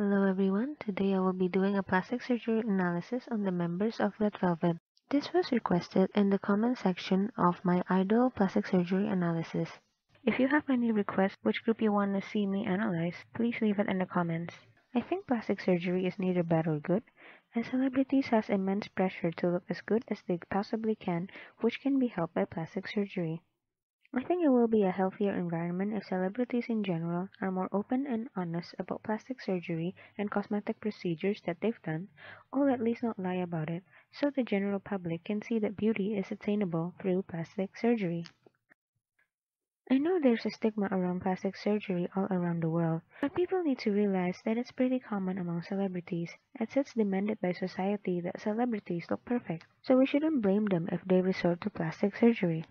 Hello everyone, today I will be doing a plastic surgery analysis on the members of Red Velvet. This was requested in the comment section of my idol plastic surgery analysis. If you have any requests which group you want to see me analyze, please leave it in the comments. I think plastic surgery is neither bad or good, and celebrities has immense pressure to look as good as they possibly can, which can be helped by plastic surgery. I think it will be a healthier environment if celebrities in general are more open and honest about plastic surgery and cosmetic procedures that they've done, or at least not lie about it, so the general public can see that beauty is attainable through plastic surgery. I know there's a stigma around plastic surgery all around the world, but people need to realize that it's pretty common among celebrities, as it's demanded by society that celebrities look perfect, so we shouldn't blame them if they resort to plastic surgery.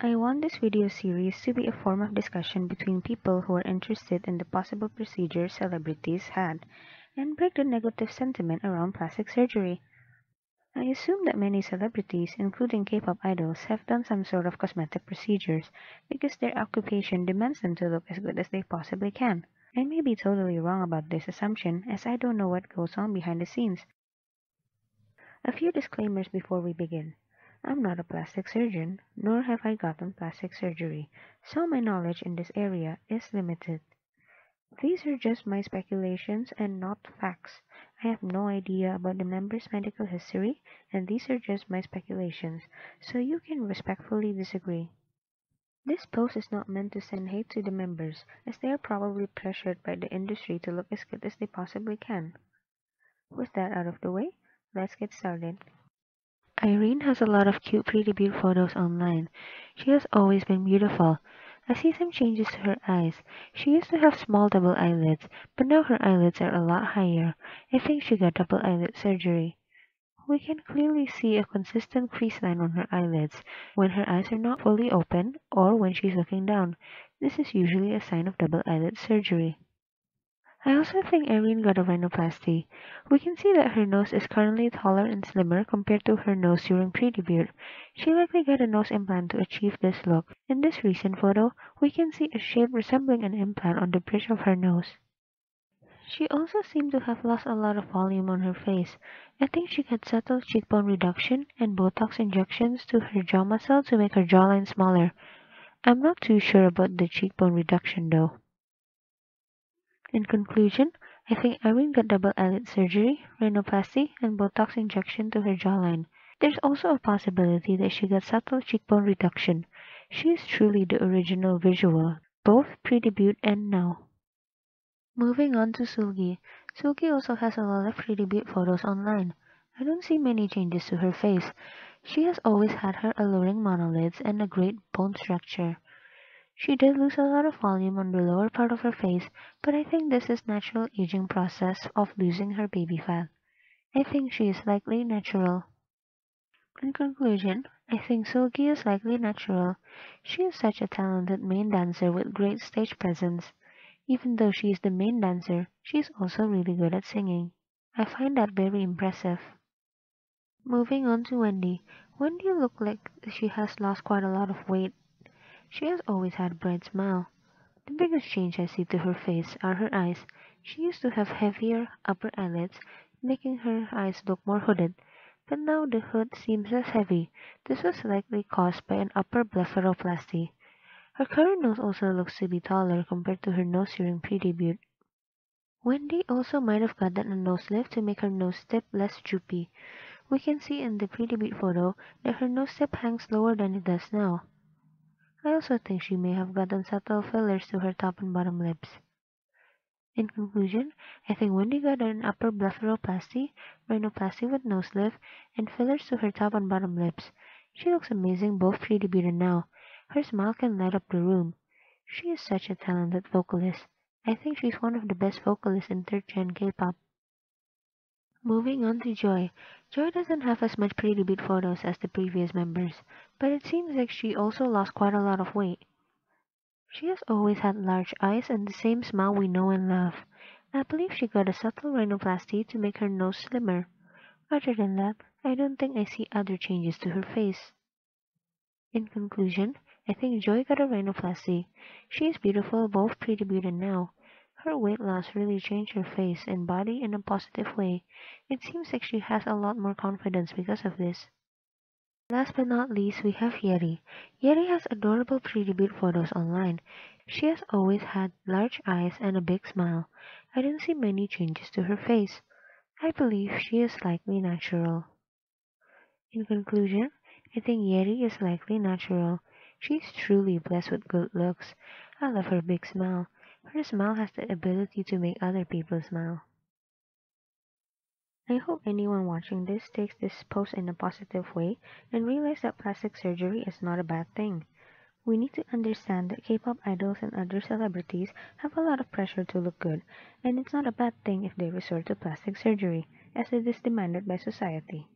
I want this video series to be a form of discussion between people who are interested in the possible procedures celebrities had, and break the negative sentiment around plastic surgery. I assume that many celebrities, including K-pop idols, have done some sort of cosmetic procedures, because their occupation demands them to look as good as they possibly can. I may be totally wrong about this assumption, as I don't know what goes on behind the scenes. A few disclaimers before we begin. I'm not a plastic surgeon, nor have I gotten plastic surgery, so my knowledge in this area is limited. These are just my speculations and not facts. I have no idea about the member's medical history, and these are just my speculations, so you can respectfully disagree. This post is not meant to send hate to the members, as they are probably pressured by the industry to look as good as they possibly can. With that out of the way, let's get started. Irene has a lot of cute pre debut photos online. She has always been beautiful. I see some changes to her eyes. She used to have small double eyelids, but now her eyelids are a lot higher. I think she got double eyelid surgery. We can clearly see a consistent crease line on her eyelids when her eyes are not fully open or when she's looking down. This is usually a sign of double eyelid surgery. I also think Irene got a rhinoplasty. We can see that her nose is currently taller and slimmer compared to her nose during pre-debut. She likely got a nose implant to achieve this look. In this recent photo, we can see a shape resembling an implant on the bridge of her nose. She also seemed to have lost a lot of volume on her face. I think she got subtle cheekbone reduction and Botox injections to her jaw muscle to make her jawline smaller. I'm not too sure about the cheekbone reduction though. In conclusion, I think Irene got double eyelid surgery, rhinoplasty, and Botox injection to her jawline. There's also a possibility that she got subtle cheekbone reduction. She is truly the original visual, both pre-debut and now. Moving on to Sulgi. Sulgi also has a lot of pre-debut photos online. I don't see many changes to her face. She has always had her alluring monolids and a great bone structure. She did lose a lot of volume on the lower part of her face, but I think this is natural aging process of losing her baby fat. I think she is likely natural. In conclusion, I think Sulgi is likely natural. She is such a talented main dancer with great stage presence. Even though she is the main dancer, she is also really good at singing. I find that very impressive. Moving on to Wendy. Wendy looks like she has lost quite a lot of weight. She has always had a bright smile. The biggest change I see to her face are her eyes. She used to have heavier upper eyelids, making her eyes look more hooded, but now the hood seems less heavy. This was likely caused by an upper blepharoplasty. Her current nose also looks to be taller compared to her nose during pre-debut. Wendy also might have gotten a nose lift to make her nose tip less droopy. We can see in the pre-debut photo that her nose tip hangs lower than it does now. I also think she may have gotten subtle fillers to her top and bottom lips. In conclusion, I think Wendy got an upper blepharoplasty, rhinoplasty with nose lift, and fillers to her top and bottom lips. She looks amazing both pre-debut and now. Her smile can light up the room. She is such a talented vocalist. I think she's one of the best vocalists in 3rd-gen K-pop. Moving on to Joy. Joy doesn't have as much pre-debut photos as the previous members, but it seems like she also lost quite a lot of weight. She has always had large eyes and the same smile we know and love. I believe she got a subtle rhinoplasty to make her nose slimmer. Other than that, I don't think I see other changes to her face. In conclusion, I think Joy got a rhinoplasty. She is beautiful both pre-debut and now. Her weight loss really changed her face and body in a positive way. It seems like she has a lot more confidence because of this. Last but not least, we have Yeri. Yeri has adorable pre-debut photos online. She has always had large eyes and a big smile. I didn't see many changes to her face. I believe she is likely natural. In conclusion, I think Yeri is likely natural. She is truly blessed with good looks. I love her big smile. Her smile has the ability to make other people smile. I hope anyone watching this takes this post in a positive way and realize that plastic surgery is not a bad thing. We need to understand that K-pop idols and other celebrities have a lot of pressure to look good, and it's not a bad thing if they resort to plastic surgery, as it is demanded by society.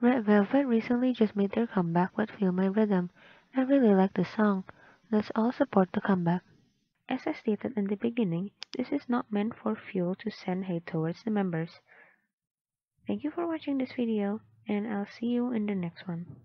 Red Velvet recently just made their comeback with Feel My Rhythm. I really like the song. Let's all support the comeback. As I stated in the beginning, this is not meant for fuel to send hate towards the members. Thank you for watching this video, and I'll see you in the next one.